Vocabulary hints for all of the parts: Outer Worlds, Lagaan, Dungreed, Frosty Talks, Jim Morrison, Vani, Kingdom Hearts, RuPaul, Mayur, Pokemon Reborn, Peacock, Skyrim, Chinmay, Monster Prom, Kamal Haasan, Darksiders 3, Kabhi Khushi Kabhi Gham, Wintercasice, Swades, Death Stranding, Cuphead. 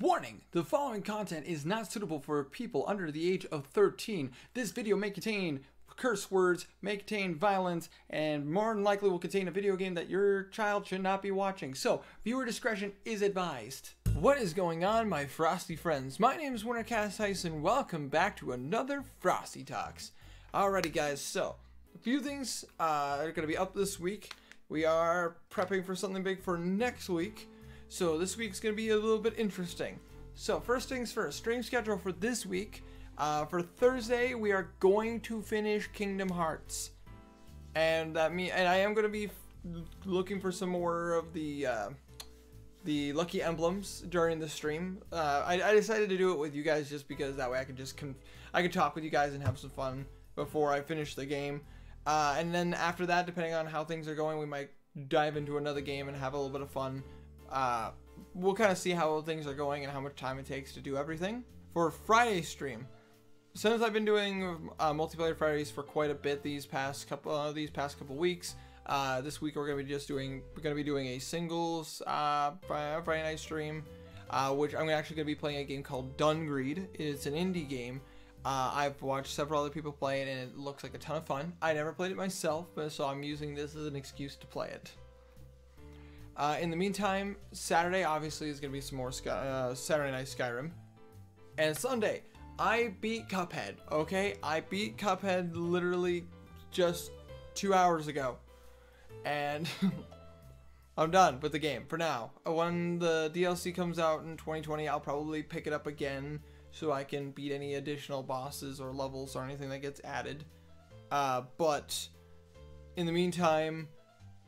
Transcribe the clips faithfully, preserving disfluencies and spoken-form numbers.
Warning! The following content is not suitable for people under the age of thirteen. This video may contain curse words, may contain violence, and more than likely will contain a video game that your child should not be watching. So, viewer discretion is advised. What is going on, my frosty friends? My name is Wintercasice, and welcome back to another Frosty Talks. Alrighty guys, so, a few things uh, are going to be up this week. We are prepping for something big for next week. So this week's going to be a little bit interesting. So first things first, stream schedule for this week. Uh, for Thursday, we are going to finish Kingdom Hearts. And that mean, and I am going to be looking for some more of the uh, the lucky emblems during the stream. Uh, I, I decided to do it with you guys just because that way I could just con I could talk with you guys and have some fun before I finish the game. Uh, and then after that, depending on how things are going, we might dive into another game and have a little bit of fun. Uh, we'll kind of see how things are going and how much time it takes to do everything. For Friday stream, since I've been doing uh, multiplayer Fridays for quite a bit these past couple uh, these past couple weeks, uh, this week we're gonna be just doing we're gonna be doing a singles uh, Friday night stream, uh, which I'm actually gonna be playing a game called Dungreed. It's an indie game. Uh, I've watched several other people play it and it looks like a ton of fun. I never played it myself, but so I'm using this as an excuse to play it. Uh, in the meantime, Saturday obviously is going to be some more Sky, uh, Saturday Night Skyrim. And Sunday, I beat Cuphead, okay? I beat Cuphead literally just two hours ago. And I'm done with the game for now. When the D L C comes out in twenty twenty, I'll probably pick it up again so I can beat any additional bosses or levels or anything that gets added. Uh, but in the meantime...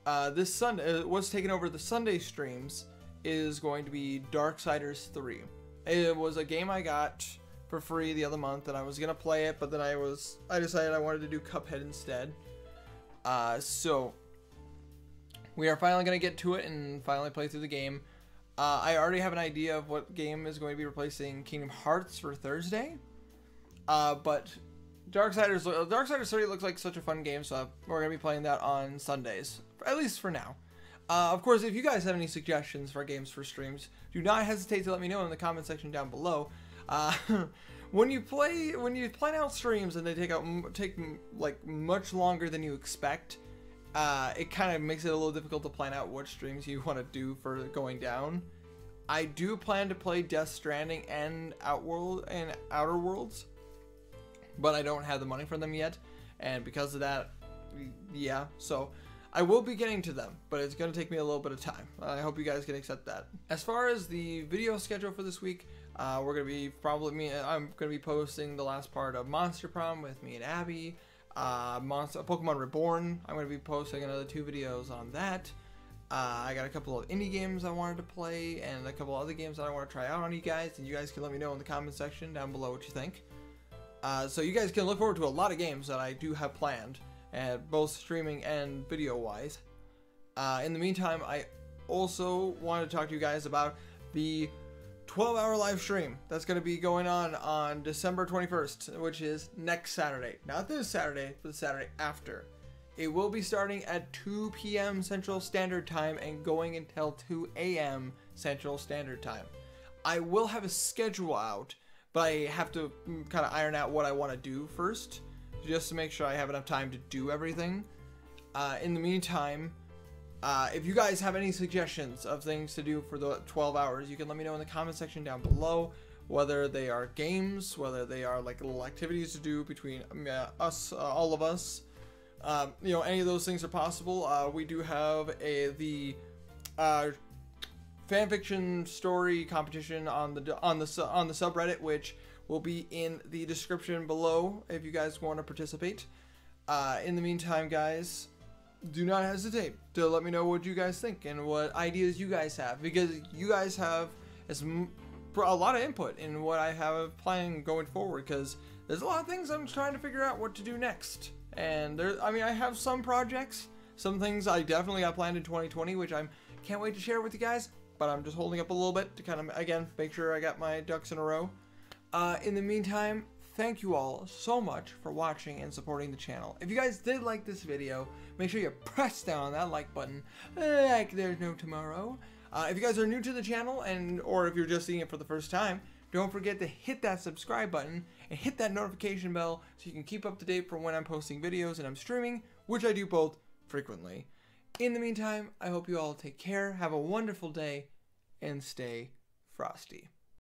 Uh, this Sunday, what's taken over the Sunday streams is going to be Darksiders three. It was a game I got for free the other month, and I was gonna play it, but then I was I decided I wanted to do Cuphead instead. Uh, so we are finally gonna get to it and finally play through the game. Uh, I already have an idea of what game is going to be replacing Kingdom Hearts for Thursday, uh, but. Darksiders, Darksiders three looks like such a fun game, so we're going to be playing that on Sundays, at least for now. Uh, of course, if you guys have any suggestions for games for streams, do not hesitate to let me know in the comment section down below. Uh, when you play, when you plan out streams and they take out take like much longer than you expect, uh, it kind of makes it a little difficult to plan out what streams you want to do for going down. I do plan to play Death Stranding and Outworld and Outer Worlds. But I don't have the money for them yet, and because of that, yeah, so I will be getting to them, but it's going to take me a little bit of time. I hope you guys can accept that. As far as the video schedule for this week, uh, we're going to be probably, me, I'm going to be posting the last part of Monster Prom with me and Abby, uh, Monster, Pokemon Reborn. I'm going to be posting another two videos on that. Uh, I got a couple of indie games I wanted to play, and a couple other games that I want to try out on you guys, and you guys can let me know in the comment section down below what you think. Uh, so you guys can look forward to a lot of games that I do have planned, and uh, both streaming and video-wise. Uh, in the meantime, I also wanted to talk to you guys about the twelve hour live stream that's going to be going on on December twenty-first, which is next Saturday. Not this Saturday, but the Saturday after. It will be starting at two p m Central Standard Time and going until two a m Central Standard Time. I will have a schedule out, but I have to kind of iron out what I want to do first, just to make sure I have enough time to do everything. Uh, in the meantime, uh, if you guys have any suggestions of things to do for the twelve hours, you can let me know in the comment section down below, whether they are games, whether they are like little activities to do between uh, us, uh, all of us. Um, you know, any of those things are possible. Uh, we do have a the... Uh, fanfiction story competition on the on the on the subreddit, which will be in the description below if you guys want to participate. Uh, in the meantime, guys, do not hesitate to let me know what you guys think and what ideas you guys have, because you guys have as m a lot of input in what I have planned going forward. Because there's a lot of things I'm trying to figure out what to do next, and there I mean I have some projects, some things I definitely got planned in twenty twenty, which I'm can't wait to share with you guys. But I'm just holding up a little bit to kind of, again, make sure I got my ducks in a row. Uh, in the meantime, thank you all so much for watching and supporting the channel. If you guys did like this video, make sure you press down that like button like there's no tomorrow. Uh, if you guys are new to the channel, and or if you're just seeing it for the first time, don't forget to hit that subscribe button and hit that notification bell so you can keep up to date for when I'm posting videos and I'm streaming, which I do both frequently. In the meantime, I hope you all take care, have a wonderful day, and stay frosty.